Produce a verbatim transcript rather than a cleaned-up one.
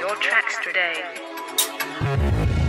Your tracks today.